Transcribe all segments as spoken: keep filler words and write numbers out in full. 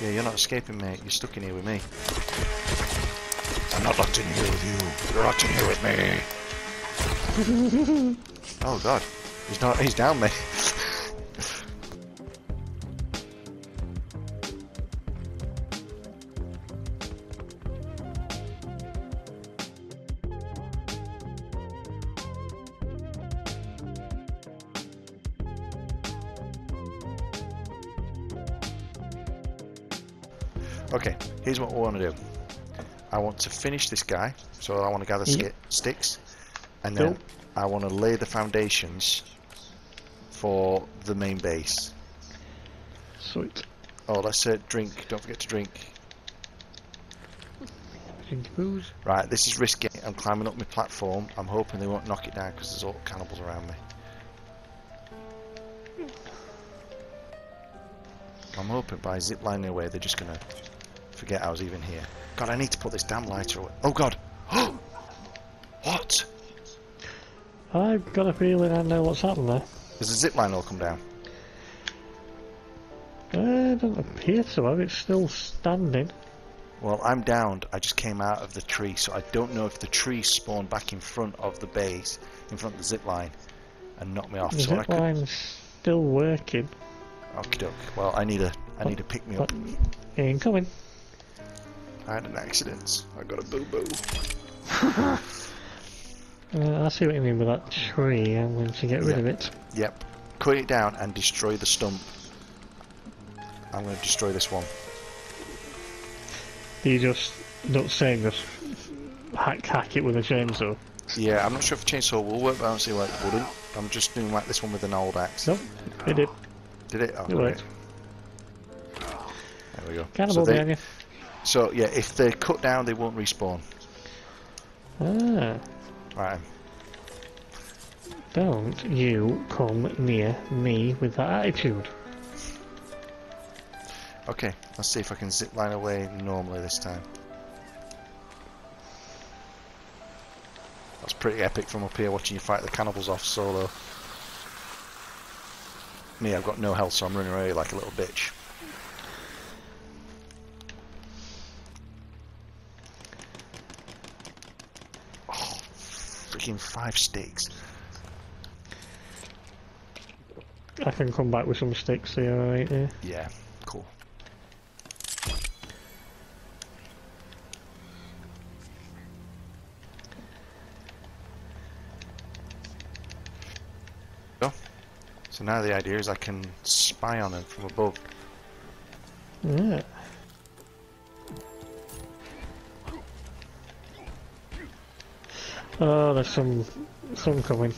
Yeah, you're not escaping, mate. You're stuck in here with me. I'm not locked in here with you. You're locked in here with me. Oh God, he's not. He's down there. Okay, here's what we want to do. I want to finish this guy, so I want to gather yep. sticks, and cool. then I want to lay the foundations for the main base. Sweet. Oh, let's uh, drink. Don't forget to drink. Drink booze. Right, this is risky. I'm climbing up my platform. I'm hoping they won't knock it down because there's all cannibals around me. I'm hoping by ziplining away they're just gonna forget I was even here. God, I need to put this damn lighter away. Oh God! What? I've got a feeling I know what's happened there. Does the zipline all come down? Uh, it doesn't appear to have. It's still standing. Well, I'm downed. I just came out of the tree, so I don't know if the tree spawned back in front of the base, in front of the zipline, and knocked me off. The so zipline's could... still working. Okie doke. Well, I need a I need a pick me up. Incoming. I had an accident. I got a boo boo. uh, I see what you mean with that tree. I'm going to get rid yep. of it. Yep. Cut it down and destroy the stump. I'm going to destroy this one. You just not saying this. Hack hack it with a chainsaw. Yeah, I'm not sure if the chainsaw will work, but I don't see why it wouldn't. I'm just doing like this one with an old axe. Nope, it did. Did it? Oh, it worked. There we go. Cannibal so down you. So, yeah, if they're cut down, they won't respawn. Ah. Right. Don't you come near me with that attitude. Okay, let's see if I can zipline away normally this time. That's pretty epic from up here, watching you fight the cannibals off solo. Me, I've got no health, so I'm running away like a little bitch. Oh, freaking five sticks. I can come back with some sticks, so you're alright there. Yeah, cool. So now the idea is I can spy on them from above. Yeah. Oh, there's some some coming.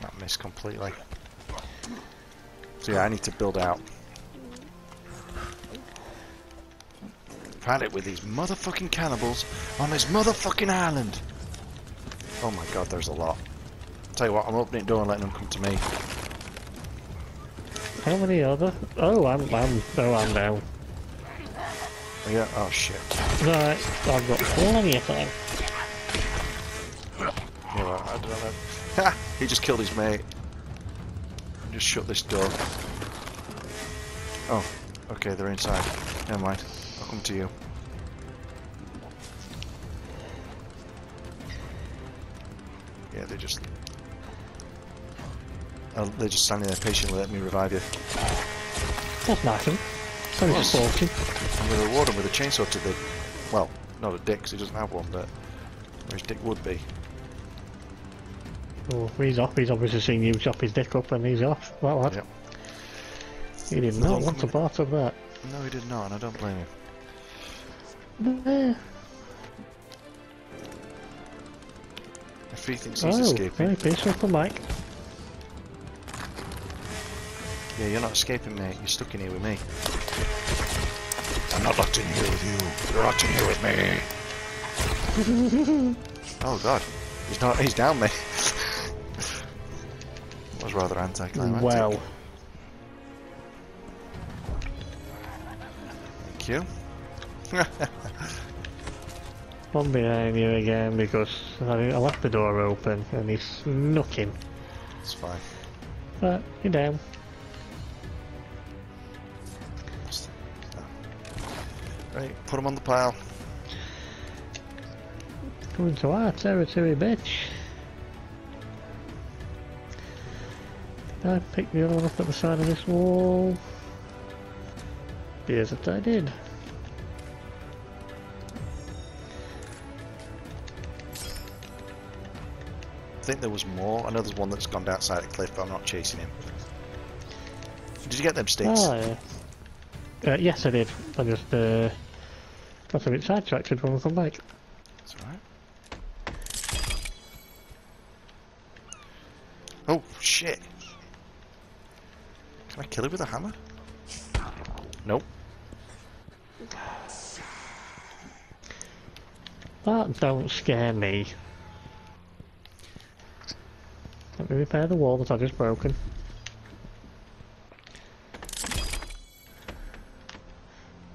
That missed completely. So yeah, I need to build out. I've had it with these motherfucking cannibals on this motherfucking island. Oh my God, there's a lot. Tell you what, I'm opening the door and letting them come to me. How many are there? Oh, I'm, I'm, oh, I'm down. Yeah, oh shit. Right, I've got plenty of time. Yeah, well, I don't know. Ha! He just killed his mate. Just shut this door. Oh, okay, they're inside. Never mind. I'll come to you. Yeah, they just oh, they're just standing there patiently. Let me revive you. That's nothing. I'm going to reward him with a chainsaw to the well, not a dick, because he doesn't have one. But where his dick would be. Oh, he's off. He's obviously seen you chop his dick up, and he's off. Well, what? Yep. He did not want to part of that. No, he did not, and I don't blame him. He thinks he's oh, escaping. Very peaceful for Mike. Yeah, you're not escaping, mate. You're stuck in here with me. I'm not locked in here with you. You're locked in here with me. Oh God, he's not. He's down there. That was rather anticlimactic. Well. Thank you. I'm behind you again because I left the door open and he snuck in. It's fine. But, you know. Right, put him on the pile. Come into our territory, bitch. Did I pick the other one up at the side of this wall? Appears that I did. I think there was more. I know there's one that's gone down side of the cliff, but I'm not chasing him. Did you get them sticks? Oh, yeah. Uh, yes, I did. I just uh, got a bit sidetracked when I come back. That's alright. Oh shit! Can I kill it with a hammer? Nope. That don't scare me. Let me repair the wall that I've just broken.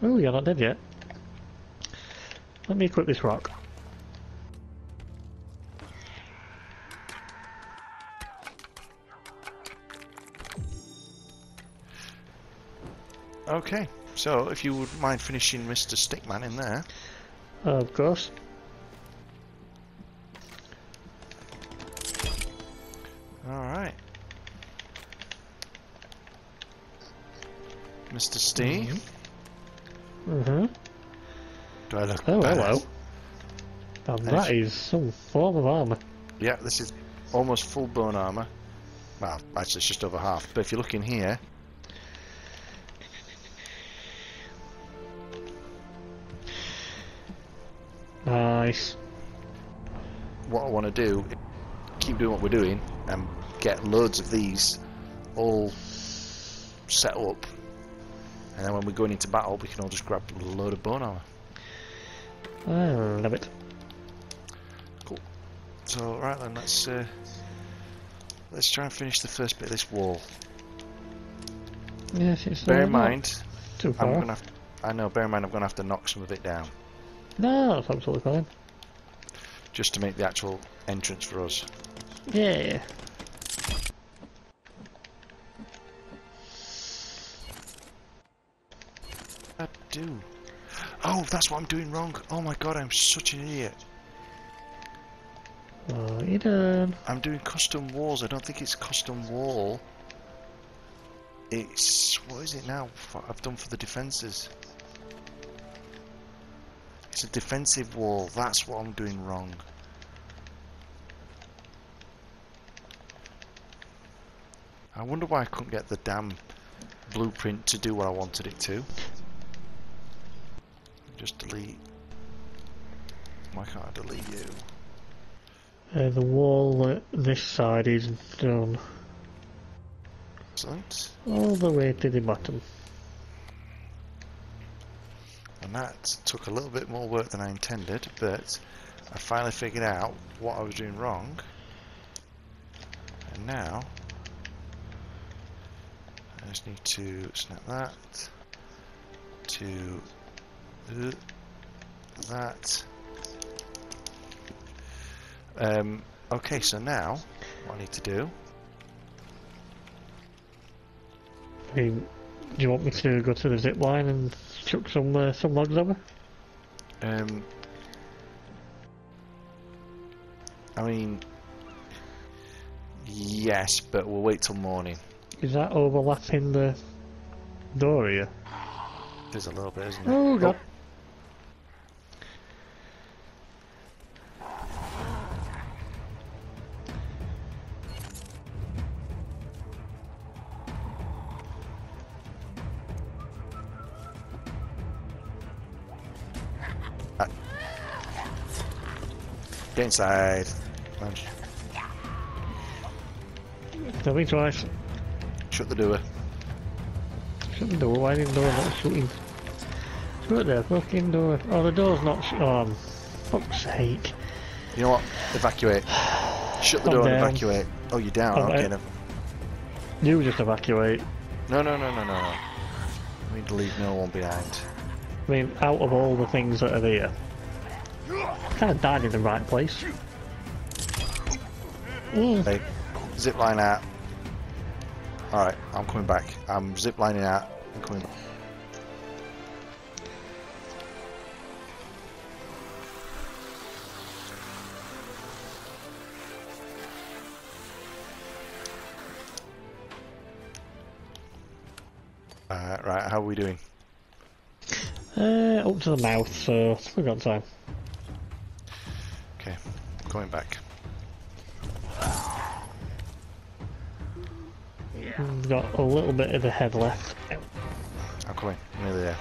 Oh, you're not dead yet. Let me equip this rock. Okay, so if you would mind finishing Mister Stickman in there. Uh, of course. Alright. Mister Steam. Mm-hmm. Do I look oh, hello. Oh, that is some form of armour. Yeah, this is almost full bone armour. Well, actually it's just over half, but if you look in here... Nice. What I want to do is keep doing what we're doing and get loads of these all set up, and then when we're going into battle we can all just grab a load of bone armor. I love it. Cool. So right then, let's uh, let's try and finish the first bit of this wall. Yes, it's bear in mind too far. I'm gonna have to, I know, bear in mind I'm gonna have to knock some of it down. No, that's absolutely fine. Just to make the actual entrance for us. Yeah. I do. Oh, that's what I'm doing wrong. Oh my god, I'm such an idiot. What are you doing? I'm doing custom walls. I don't think it's custom wall. It's... what is it now? I've done for the defences. It's a defensive wall, that's what I'm doing wrong. I wonder why I couldn't get the damn blueprint to do what I wanted it to. Just delete. Why can't I delete you? Uh, the wall uh, this side is done. Excellent. All the way to the bottom. That took a little bit more work than I intended, but I finally figured out what I was doing wrong, and now I just need to snap that to that. Um, okay, so now what I need to do. Hey, do you want me to go to the zip line and chuck some uh, some logs over? Um, I mean, yes, but we'll wait till morning. Is that overlapping the door here? There's a little bit, isn't there? Oh god! Get inside. Lunch. Tell me twice. Shut the door. Shut the door. Why is the door not shutting? Shut the fucking door. Oh, the door's not shut. Oh, fuck's sake. You know what? Evacuate. Shut the I'm door down. And evacuate. Oh, you're down. I'm okay. Down. You just evacuate. No, no, no, no, no. We need to leave no one behind. I mean, out of all the things that are there. I kind of died in the right place. Mm. Hey, zip line out. Alright, I'm coming back. I'm ziplining out and coming back. Uh, right, how are we doing? Uh, up to the mouth, so we've got time. Okay, going back. We've got a little bit of a head left. I'm coming, nearly there.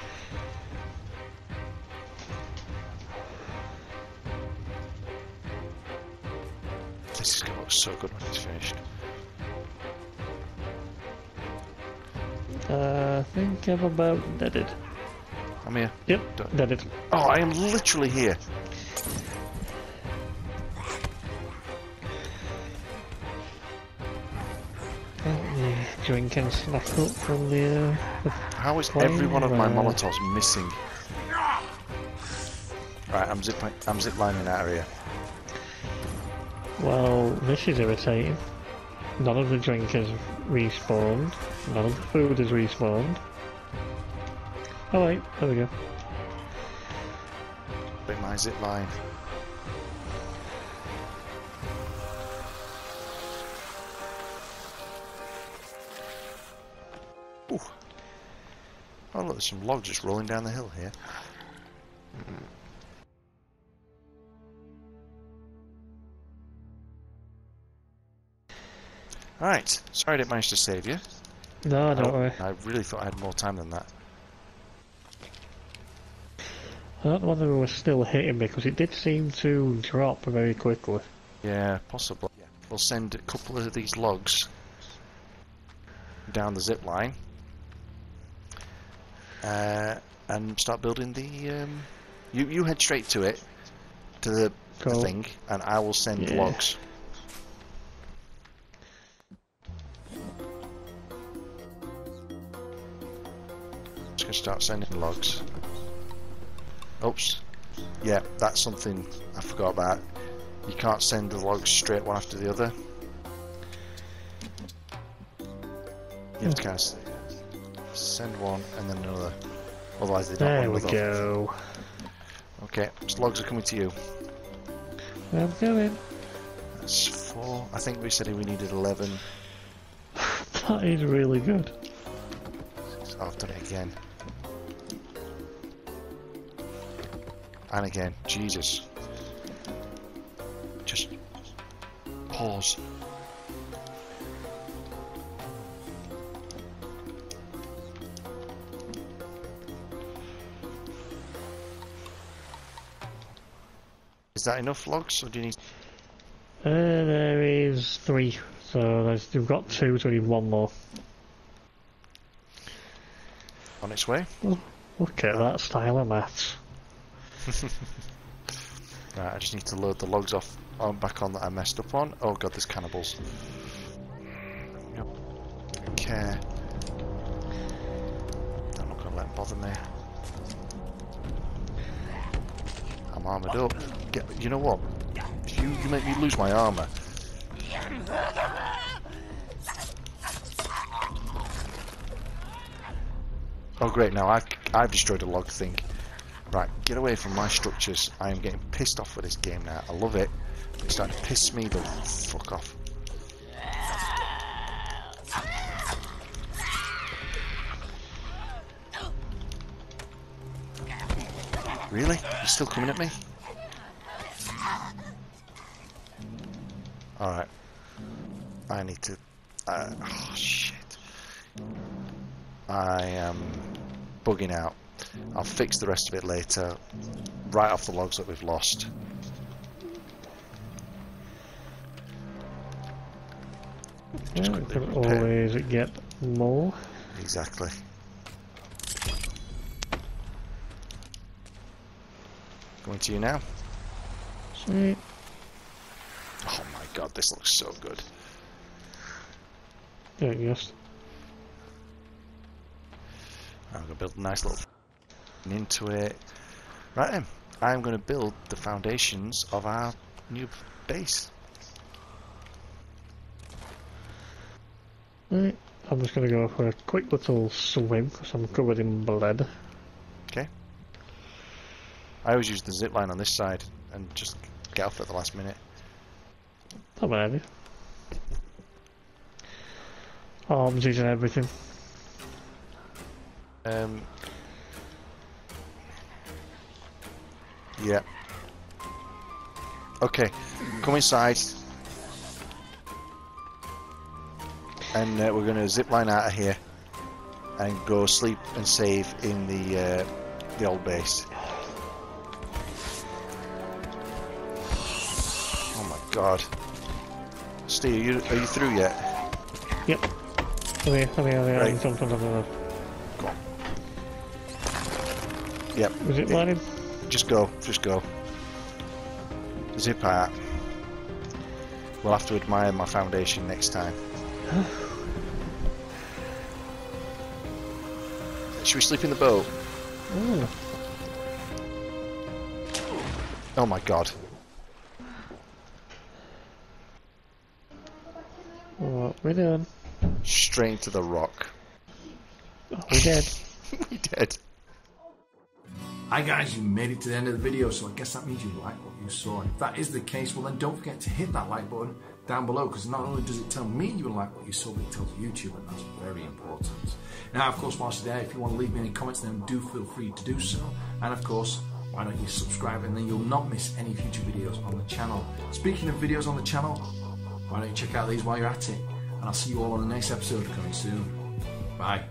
This is going to look so good when it's finished. Uh, I think I'm about deaded. I'm here. Yep, Don't. deaded. Oh, I am literally here. Drink and snack up from the. Uh, How is every one of my Molotovs missing? Right, I'm zip I'm zip lining out of here. Well, this is irritating. None of the drink has respawned. None of the food has respawned. Oh wait, there we go. Bring my zip line. Ooh. Oh look, there's some log just rolling down the hill here. Mm-mm. Alright, sorry I didn't manage to save you. No, don't worry. I really thought I had more time than that. I don't know whether it was still hitting me, because it did seem to drop very quickly. Yeah, possibly. We'll send a couple of these logs down the zip line uh, and start building the... Um, you, you head straight to it, to the, cool. the thing, and I will send yeah. logs. Start sending logs. Oops. Yeah, that's something I forgot about. You can't send the logs straight one after the other. You have to kind of send one and then another. Otherwise they don't there want another. There we go. Okay, so logs are coming to you. I'm coming. That's four. I think we said we needed eleven. That is really good. Oh, I've done it again. And again, Jesus. Just pause. Is that enough logs, or do you need? Uh, there is three, so there's, we've got two, so we need one more. On its way. Oh, look at that style of maths. Right, I just need to load the logs off on back on that I messed up on. Oh god, there's cannibals. Yep. Okay. I'm not gonna let them bother me. I'm armoured up. Get, you know what? If you, you make me lose my armour. Oh great, now I've, I've destroyed a log thing. Right, get away from my structures. I am getting pissed off with this game now. I love it. It's starting to piss me the fuck off. Really? You're still coming at me? Alright. I need to... Uh, oh, shit. I am bugging out. I'll fix the rest of it later, right off the logs that we've lost. Just yeah, can always get more. Exactly. Going to you now. Sweet. Oh my god, this looks so good. Yeah, yes. I'm going to build a nice little... into it. Right then, I'm going to build the foundations of our new base. Right, I'm just going to go for a quick little swim because I'm covered in blood. Okay. I always use the zip line on this side and just get off at the last minute. Not bad idea. Arms using everything. Um. Yeah. Okay, come inside. And uh, we're going to zip line out of here and go sleep and save in the uh, the old base. Oh my god. Steve, are you, are you through yet? Yep. Come here, come here, come here. Come, come, come, come. Go on. Yep. Zip lining? Just go, just go. Zip out. We'll have to admire my foundation next time. Should we sleep in the boat? Ooh. Oh my god. What we doing? Straight into the rock. Oh, we dead. We dead. Hi guys, you made it to the end of the video, so I guess that means you like what you saw. If that is the case, well then don't forget to hit that like button down below, because not only does it tell me you like what you saw, but it tells YouTube, and that's very important. Now of course, whilst you're there, if you want to leave me any comments, then do feel free to do so, and of course, why don't you subscribe, and then you'll not miss any future videos on the channel. Speaking of videos on the channel, why don't you check out these while you're at it, and I'll see you all on the next episode coming soon. Bye.